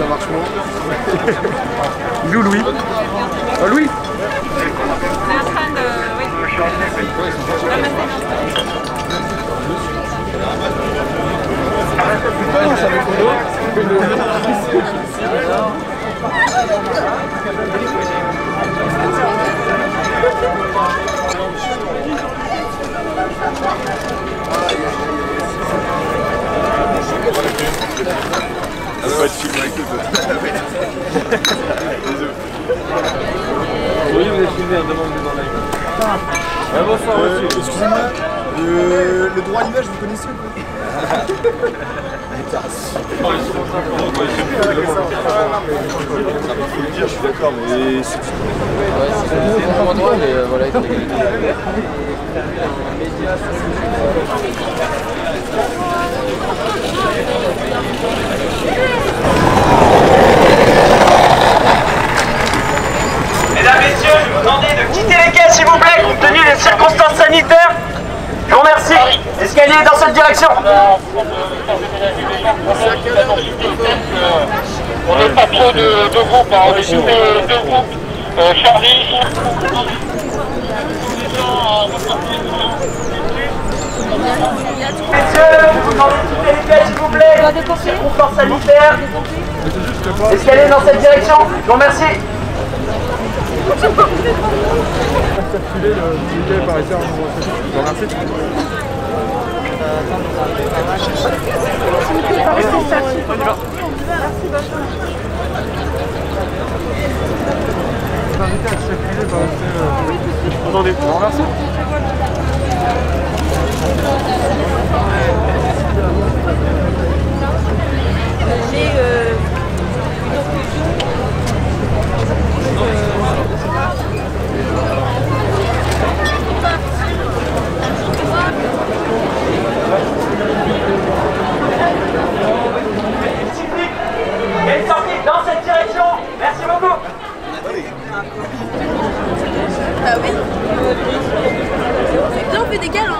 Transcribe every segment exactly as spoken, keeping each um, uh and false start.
ça marche moins. Il joue Louis. Oh Louis. On est en train de... Oui. Putain, ça fait trop pas de film avec vous voyez, vous êtes filmé à demande des enlèves. Bonsoir, monsieur. Excusez-moi, le droit à l'image, vous connaissez ou pas? Faut le dire, je suis d'accord, mais c'est un bon endroit, mais voilà. Mesdames, Messieurs, je vous demandais de quitter les quais, s'il vous plaît, compte tenu des circonstances sanitaires. Je vous remercie. Escalier dans cette direction. On n'est pas trop de, de groupes, hein. On est sur deux, deux groupes. Euh, Charlie. Messieurs, je vous demande de quitter les quais, s'il vous plaît. Circonstances sanitaires. Escalier dans cette direction. Je vous remercie. Je vais circuler le ticket par ici en numéro sept. Je vous remercie. On y va. Merci vachement. Je vais inviter à circuler par ici. On en est. Je vous remercie. J'ai euh, une autre question. Et une sortie dans cette direction. Merci beaucoup. Ah oui. C'est bien, on fait des câlins.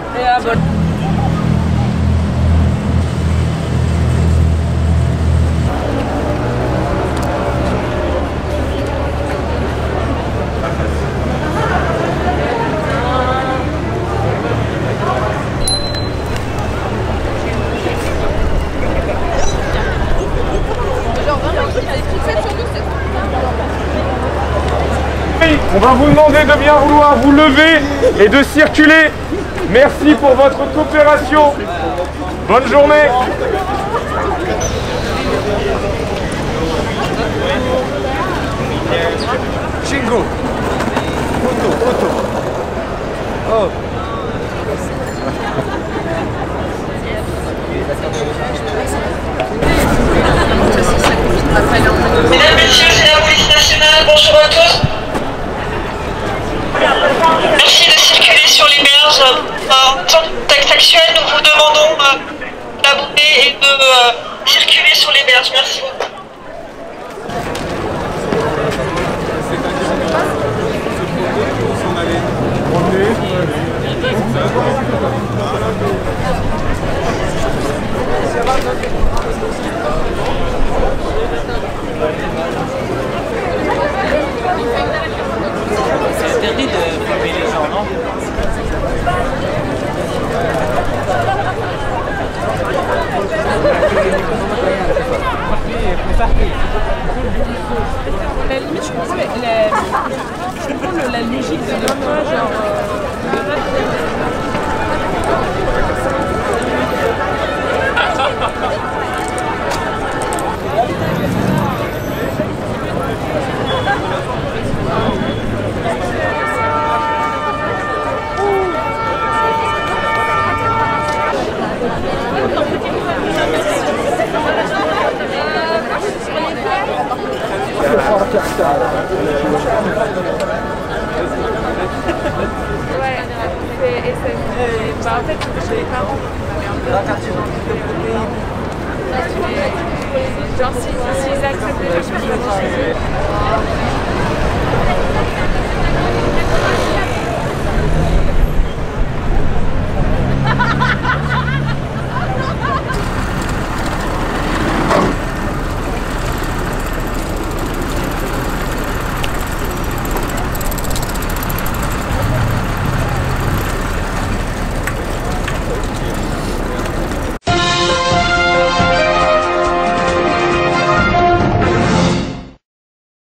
On va vous demander de bien vouloir vous lever et de circuler. Merci pour votre coopération. Bonne journée. Chingo. Auto, auto. Oh. Mesdames, Messieurs, c'est la police nationale. Bonjour à tous. Merci de circuler sur les berges. En contexte actuel, nous vous demandons euh, d'abonner et de euh, circuler sur les berges. Merci beaucoup. S'ils acceptent les choses, je vais vous dire.